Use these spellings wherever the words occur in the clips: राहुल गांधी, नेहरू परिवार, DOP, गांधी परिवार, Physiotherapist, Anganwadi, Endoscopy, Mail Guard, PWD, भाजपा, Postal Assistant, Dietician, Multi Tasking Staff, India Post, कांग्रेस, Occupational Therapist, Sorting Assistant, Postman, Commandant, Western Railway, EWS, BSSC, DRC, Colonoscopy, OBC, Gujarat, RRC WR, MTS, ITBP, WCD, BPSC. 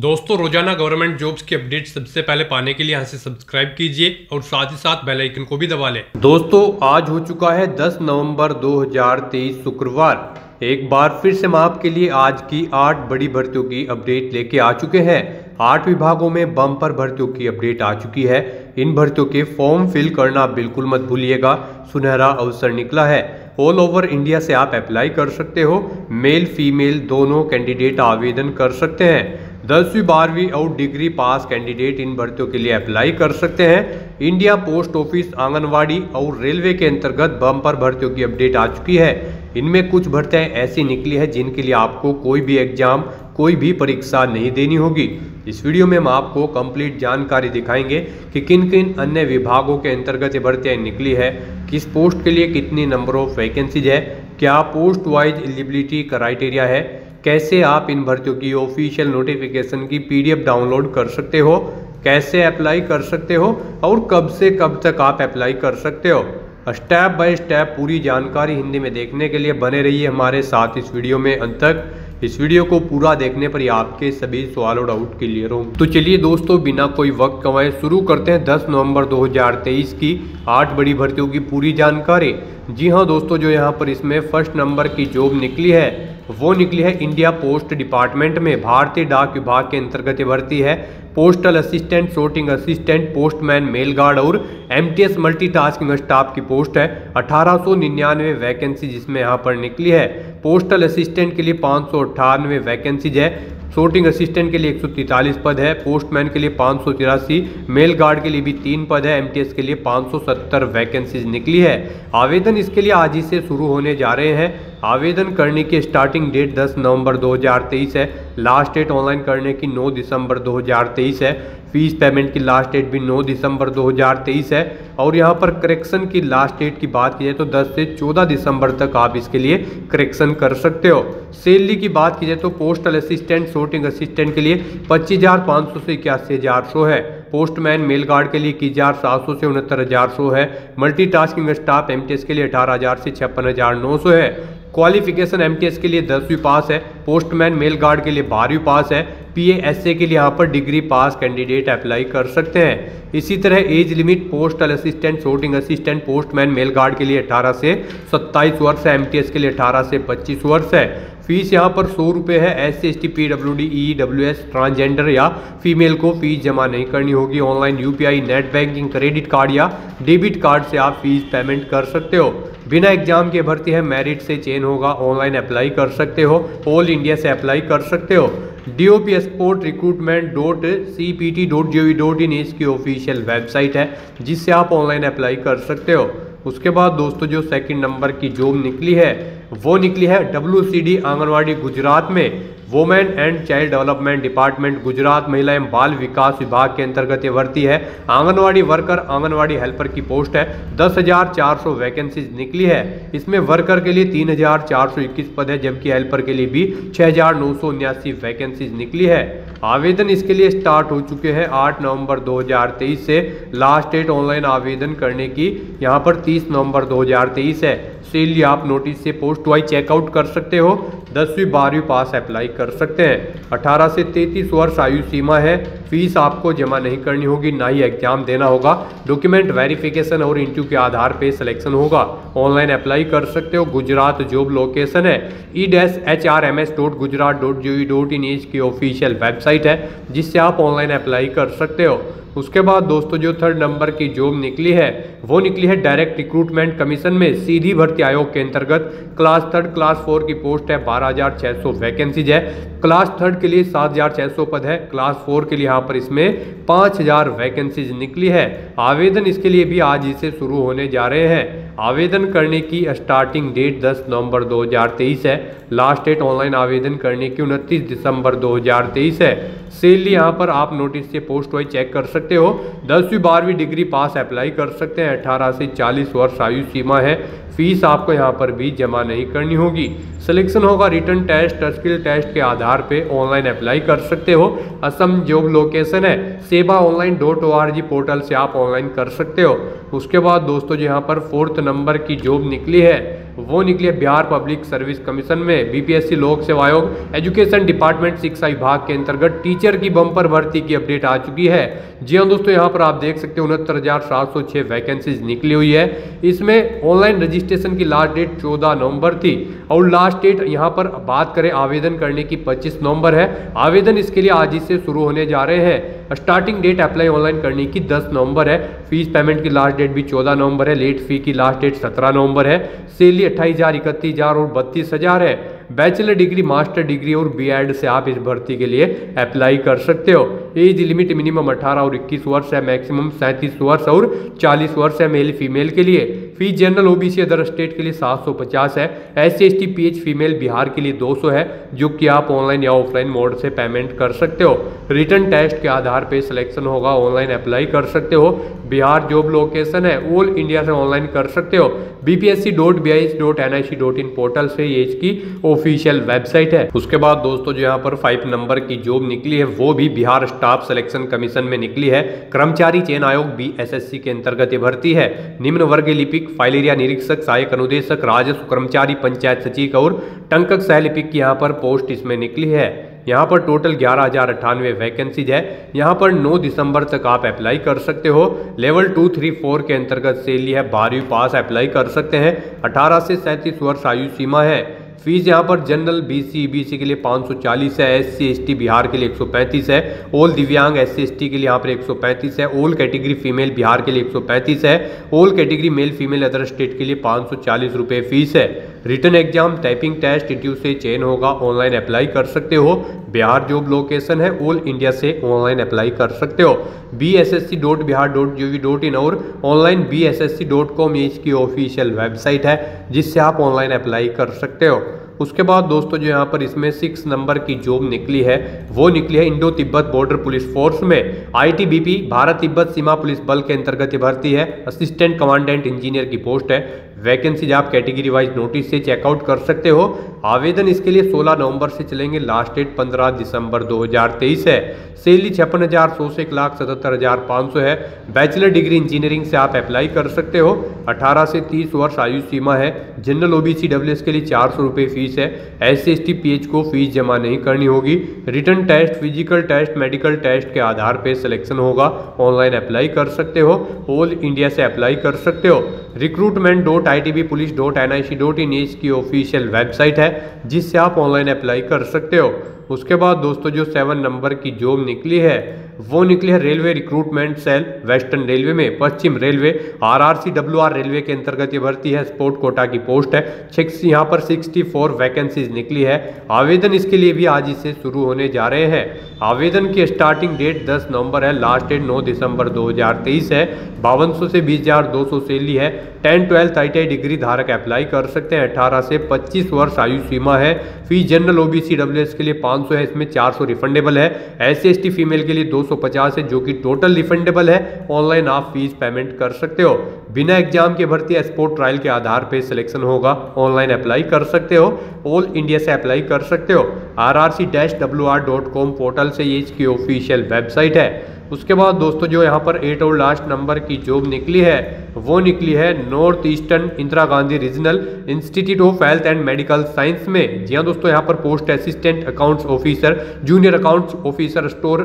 दोस्तों रोजाना government jobs की अपडेट सबसे पहले पाने के लिए यहाँ से सब्सक्राइब कीजिए और साथ ही साथ बेल आइकन को भी दबा लें। दोस्तों आज हो चुका है 10 नवंबर 2023 शुक्रवार। एक बार फिर से हम आपके लिए आज की 8 बड़ी भर्तियों की अपडेट लेके आ चुके हैं। 8 विभागों में बम्पर भर्तियों की अपडेट आ चुकी है। इन भर्तियों के फॉर्म फिल करना बिल्कुल मत भूलिएगा, सुनहरा अवसर निकला है। ऑल ओवर इंडिया से आप अप्लाई कर सकते हो, मेल फीमेल दोनों कैंडिडेट आवेदन कर सकते हैं। 10वीं 12वीं और डिग्री पास कैंडिडेट इन भर्तियों के लिए अप्लाई कर सकते हैं। इंडिया पोस्ट ऑफिस, आंगनवाड़ी और रेलवे के अंतर्गत बम्पर भर्तियों की अपडेट आ चुकी है। इनमें कुछ भर्तियाँ ऐसी निकली है जिनके लिए आपको कोई भी एग्जाम, कोई भी परीक्षा नहीं देनी होगी। इस वीडियो में हम आपको कंप्लीट जानकारी दिखाएंगे कि किन किन अन्य विभागों के अंतर्गत ये भर्तियाँ निकली है, किस पोस्ट के लिए कितनी नंबर ऑफ वैकेंसीज है, क्या पोस्ट वाइज एलिजिबिलिटी क्राइटेरिया है, कैसे आप इन भर्तियों की ऑफिशियल नोटिफिकेशन की PDF डाउनलोड कर सकते हो, कैसे अप्लाई कर सकते हो और कब से कब तक आप अप्लाई कर सकते हो। स्टेप बाय स्टेप पूरी जानकारी हिंदी में देखने के लिए बने रहिए हमारे साथ इस वीडियो में अंत तक। इस वीडियो को पूरा देखने पर ही आपके सभी सवाल और डाउट क्लियर हो। तो चलिए दोस्तों बिना कोई वक्त गंवाए शुरू करते हैं 10 नवंबर 2023 की 8 बड़ी भर्तियों की पूरी जानकारी। जी हाँ दोस्तों, जो यहाँ पर इसमें फर्स्ट नंबर की जॉब निकली है वो निकली है इंडिया पोस्ट डिपार्टमेंट में। भारतीय डाक विभाग के अंतर्गत भर्ती है। Postal assistant, sorting assistant, postman, mail guard और MTS मल्टीटास्किंग स्टाफ की पोस्ट है। 1899 वैकेंसी जिसमें यहाँ पर निकली है। पोस्टल असिस्टेंट के लिए 598 वैकेंसीज है। सोर्टिंग असिस्टेंट के लिए 143 पद है। पोस्टमैन के लिए 583, मेल गार्ड के लिए भी 3 पद है। MTS के लिए 570 वैकेंसीज निकली है। आवेदन इसके लिए आज ही से शुरू होने जा रहे हैं। आवेदन करने की स्टार्टिंग डेट 10 नवंबर 2023 है। लास्ट डेट ऑनलाइन करने की 9 दिसंबर 2023 है। फीस पेमेंट की लास्ट डेट भी 9 दिसंबर 2023 है। और यहाँ पर करेक्शन की लास्ट डेट की बात की जाए तो 10 से 14 दिसंबर तक आप इसके लिए करेक्शन कर सकते हो। सैलरी की बात की जाए तो पोस्टल असिस्टेंट, सोर्टिंग असिस्टेंट के लिए 25,500 से 81,100 है। पोस्टमैन, मेल गार्ड के लिए 21,700 से 69,100 है। मल्टीटास्किंग स्टाफ MTS के लिए 18,000 से 56,900 है। क्वालिफिकेशन MTS के लिए 10वीं पास है। पोस्टमैन, मेल गार्ड के लिए 12वीं पास है। PASA के लिए यहाँ पर डिग्री पास कैंडिडेट अप्लाई कर सकते हैं। इसी तरह age limit postal assistant, sorting assistant, postman, mail guard के लिए 18 से 27 वर्ष है। MTS के लिए 18 से 25 वर्ष है। फीस यहाँ पर 100 रुपये है। SC ST PWD EWS transgender या फीमेल को फीस जमा नहीं करनी होगी। Online UPI, net banking, credit card या डेबिट कार्ड से आप फीस पेमेंट कर सकते हो। बिना एग्जाम के भर्ती है, मेरिट से चयन होगा। ऑनलाइन अप्लाई कर सकते हो, ऑल इंडिया से अप्लाई कर सकते हो। DOP export recruitment.cpt.gov.in इसकी ऑफिशियल वेबसाइट है जिससे आप ऑनलाइन अप्लाई कर सकते हो। उसके बाद दोस्तों जो सेकंड नंबर की जॉब निकली है वो निकली है WCD आंगनवाड़ी गुजरात में। Women and child development department Gujarat, महिला एवं बाल विकास विभाग के अंतर्गत ये भर्ती है। आंगनवाड़ी वर्कर, आंगनवाड़ी हेल्पर की पोस्ट है। 10,400 वैकेंसीज निकली है। इसमें वर्कर के लिए 3,421 पद है, जबकि हेल्पर के लिए भी 6,979 वैकेंसीज निकली है। आवेदन इसके लिए स्टार्ट हो चुके हैं 8 नवंबर 2023 से। लास्ट डेट ऑनलाइन आवेदन करने की यहाँ पर 30 नवंबर 2023 है। सैलरी आप नोटिस से पोस्ट वाइज चेकआउट कर सकते हो। 10वीं 12वीं पास अप्लाई कर सकते हैं। 18 से 33 वर्ष आयु सीमा है। फीस आपको जमा नहीं करनी होगी, ना ही एग्जाम देना होगा। डॉक्यूमेंट वेरिफिकेशन और इंटरव्यू के आधार पे सिलेक्शन होगा। ऑनलाइन अप्लाई कर सकते हो। गुजरात जॉब लोकेशन है। edshrms.gujarat.gov.in इसकी ऑफिशियल वेबसाइट है जिससे आप ऑनलाइन अप्लाई कर सकते हो। उसके बाद दोस्तों जो थर्ड नंबर की जॉब निकली है वो निकली है डायरेक्ट रिक्रूटमेंट कमीशन में। सीधी भर्ती आयोग के अंतर्गत क्लास 3rd क्लास 4 की पोस्ट है। 12,600 वैकेंसीज है। क्लास 3rd के लिए 7,600 पद है। क्लास 4 के लिए यहाँ पर इसमें 5,000 वैकेंसीज निकली है। आवेदन इसके लिए भी आज ही से शुरू होने जा रहे हैं। आवेदन करने की स्टार्टिंग डेट 10 नवंबर 2023 है। लास्ट डेट ऑनलाइन आवेदन करने की 29 दिसंबर 2023 है। सैलरी यहाँ पर आप नोटिस से पोस्ट वाइज चेक कर सकते हो। 10वीं 12वीं डिग्री पास अप्लाई कर सकते हैं। 18 से 40 वर्ष आयु सीमा है। फीस आपको यहाँ पर भी जमा नहीं करनी होगी। सिलेक्शन होगा रिटर्न टेस्ट, स्किल टेस्ट के आधार पे। ऑनलाइन अप्लाई कर सकते हो। असम जॉब लोकेशन है। sevaonline.org पोर्टल से आप ऑनलाइन कर सकते हो। उसके बाद दोस्तों जो यहाँ पर फोर्थ नंबर की जॉब निकली है वो निकली है बिहार पब्लिक सर्विस कमीशन में। बीपीएससी लोक सेवा आयोग एजुकेशन डिपार्टमेंट शिक्षा विभाग के अंतर्गत टीचर की बम्पर भर्ती की अपडेट आ चुकी है। जी हाँ दोस्तों, यहाँ पर आप देख सकते हो 69,706 वैकेंसीज निकली हुई है। इसमें ऑनलाइन रजिस्ट्रेशन की लास्ट डेट 14 नवंबर थी और लास्ट डेट यहाँ पर बात करें आवेदन करने की 25 नवंबर है। आवेदन इसके लिए आज ही से शुरू होने जा रहे हैं। स्टार्टिंग डेट अप्लाई ऑनलाइन करने की 10 नवंबर है। फीस पेमेंट की लास्ट डेट भी 14 नवंबर है। लेट फी की लास्ट डेट 17 नवंबर है। सैलरी 28,000, 31,000 और 32,000 है। बैचलर डिग्री, मास्टर डिग्री और बीएड से आप इस भर्ती के लिए अप्लाई कर सकते हो। एज लिमिट मिनिमम 18 और 21 वर्ष है। मैक्सिमम 37 वर्ष और 40 वर्ष है मेल फीमेल के लिए। Fees general OBC other state के लिए 750 है। SC ST PH female Bihar के लिए 200 है, जो कि आप ऑनलाइन या ऑफलाइन मोड से पेमेंट कर सकते हो। रिटर्न टेस्ट के आधार पर सिलेक्शन होगा। ऑनलाइन अप्लाई कर सकते हो। बिहार जॉब लोकेशन है, ऑल इंडिया से ऑनलाइन कर सकते हो। BPSC.BIS.NIC.in पोर्टल से ये इसकी ऑफिशियल वेबसाइट है। उसके बाद दोस्तों जो यहाँ पर 5 नंबर की जॉब निकली है वो भी बिहार स्टाफ सिलेक्शन कमीशन में निकली है। कर्मचारी चयन आयोग BSSC के अंतर्गत ये भर्ती है। निम्न वर्ग लिपिक, फाइल एरिया निरीक्षक, सहायक अनुदेशक, राजस्व कर्मचारी, पंचायत सचिव और टंकक सहलिपिक की यहाँ पर पोस्ट इसमें निकली है। यहाँ पर टोटल 11,098 वैकेंसीज है। यहाँ पर 9 दिसंबर तक आप अप्लाई कर सकते हो। लेवल 2, 3, 4 के अंतर्गत सैलरी है। 12वीं पास अप्लाई कर सकते हैं। 18 से 37 वर्ष आयु सीमा है। फीस यहाँ पर जनरल BC EBC के लिए 540 है। SC ST बिहार के लिए 135 है। ऑल दिव्यांग SC ST के लिए यहाँ पर 135 है। ऑल कैटेगरी फीमेल बिहार के लिए 135 है। All category male female other state के लिए 540 रुपये फीस है। Written exam, typing test, interview से चयन होगा। ऑनलाइन अप्लाई कर सकते हो। बिहार जॉब लोकेशन है, ऑल इंडिया से ऑनलाइन अप्लाई कर सकते हो। BSSC.bihar.gov.in और ऑनलाइन BSSC.com ये इसकी ऑफिशियल वेबसाइट है, जिससे आप ऑनलाइन अप्लाई कर सकते हो। उसके बाद दोस्तों जो यहाँ पर इसमें 6 नंबर की जॉब निकली है वो निकली है Indo Tibet border police force में। ITBP भारत तिब्बत सीमा पुलिस बल के अंतर्गत भर्ती है। असिस्टेंट कमांडेंट इंजीनियर की पोस्ट है। वैकेंसीज आप कैटेगरी वाइज नोटिस से चेकआउट कर सकते हो। आवेदन इसके लिए 16 नवंबर से चलेंगे। लास्ट डेट 15 दिसंबर 2023 है। सैलरी 56,100 से 1,77,500 है। बैचलर डिग्री इंजीनियरिंग से आप अप्लाई कर सकते हो। 18 से 30 वर्ष आयु सीमा है। जनरल OBC WS के लिए 400 रुपये फीस है। SC ST PH को फीस जमा नहीं करनी होगी। Written test, physical test, medical test के आधार पर सिलेक्शन होगा। ऑनलाइन अप्लाई कर सकते हो। ऑल इंडिया से अप्लाई कर सकते हो। recruitment.itbpolice.nic.in इसकी ऑफिशियल वेबसाइट है, जिससे आप ऑनलाइन अप्लाई कर सकते हो। उसके बाद दोस्तों जो 7 नंबर की जॉब निकली है वो निकली है railway recruitment cell western railway में। पश्चिम रेलवे RRC WR रेलवे के अंतर्गत ये भर्ती है। स्पोर्ट कोटा की पोस्ट है। यहाँ पर 64 वैकेंसीज निकली है। आवेदन इसके लिए भी आज इससे शुरू होने जा रहे हैं। आवेदन की स्टार्टिंग डेट 10 नवंबर है। लास्ट डेट 9 दिसंबर 2023 है। 5200 से 20,200 सैलरी है। 10, 12 ITI डिग्री धारक अप्लाई कर सकते हैं। 18 से 25 वर्ष आयु सीमा है। फीस जनरल OBC WS के लिए 500 है। इसमें 400 रिफंडेबल है। SC ST फीमेल के लिए 250 है, जो कि टोटल रिफंडेबल है। ऑनलाइन आप फीस पेमेंट कर सकते हो। बिना एग्जाम के भर्ती है। स्पोर्ट ट्रायल के आधार पर सिलेक्शन होगा। ऑनलाइन अप्लाई कर सकते हो। ऑल इंडिया से अप्लाई कर सकते हो। RRC-WR.com पोर्टल से ये इसकी ऑफिशियल वेबसाइट है। उसके बाद दोस्तों जो यहाँ पर 8 और लास्ट नंबर की जॉब निकली है वो निकली है north eastern Indira Gandhi regional institute of health and medical science में। जी हाँ दोस्तों, यहाँ पर post assistant, accounts officer, junior accounts officer, store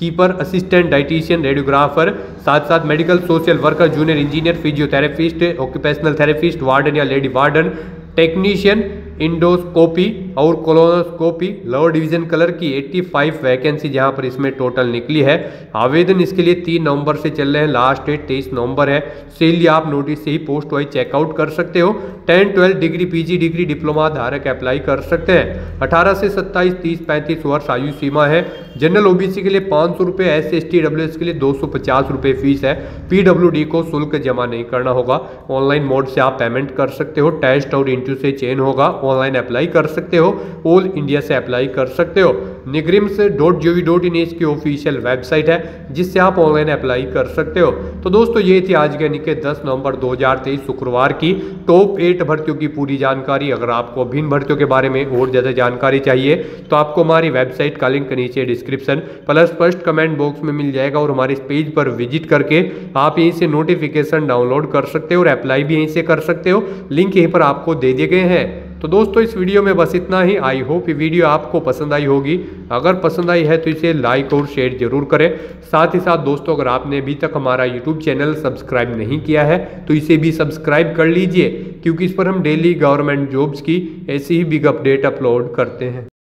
keeper assistant, dietitian, radiographer, साथ साथ medical social worker, junior engineer, physiotherapist, occupational therapist, warden या लेडी वार्डन, टेक्नीशियन, इंडोस्कोपी और कोलोनोस्कोपी, लोअर डिवीजन कलर की 85 वैकेंसी यहाँ पर इसमें टोटल निकली है। आवेदन इसके लिए 3 नवंबर से चल रहे हैं। लास्ट डेट 23 नवंबर है। सैलरी आप नोटिस से ही पोस्ट वाइज चेकआउट कर सकते हो। 10, 12 डिग्री, PG डिग्री, डिप्लोमा धारक अप्लाई कर सकते हैं। 18 से 27, 30, 35 वर्ष आयु सीमा है। जनरल OBC के लिए 500 रुपये, SC ST WS के लिए 250 रुपये फीस है। PWD को शुल्क जमा नहीं करना होगा। ऑनलाइन मोड से आप पेमेंट कर सकते हो। टेस्ट और इंटरव्यू से चयन होगा। ऑनलाइन अप्लाई कर सकते हो, ऑल इंडिया से अप्लाई कर सकते हो। निगरिम्स.gov.in इसकी ऑफिशियल वेबसाइट है जिससे आप ऑनलाइन अप्लाई कर सकते हो। तो दोस्तों ये थी आज यानी कि 10 नवंबर 2023 शुक्रवार की टॉप 8 भर्तियों की पूरी जानकारी। अगर आपको भिन्न भर्तियों के बारे में और ज़्यादा जानकारी चाहिए तो आपको हमारी वेबसाइट का लिंक नीचे description plus first comment box में मिल जाएगा और हमारे इस पेज पर विजिट करके आप यहीं से नोटिफिकेशन डाउनलोड कर सकते हो और अप्लाई भी यहीं से कर सकते हो। लिंक यहीं पर आपको दे दिए गए हैं। तो दोस्तों इस वीडियो में बस इतना ही। आई होप ये वीडियो आपको पसंद आई होगी। अगर पसंद आई है तो इसे लाइक और शेयर जरूर करें। साथ ही साथ दोस्तों अगर आपने अभी तक हमारा यूट्यूब चैनल सब्सक्राइब नहीं किया है तो इसे भी सब्सक्राइब कर लीजिए, क्योंकि इस पर हम डेली गवर्नमेंट जॉब्स की ऐसी ही बिग अपडेट अपलोड करते हैं।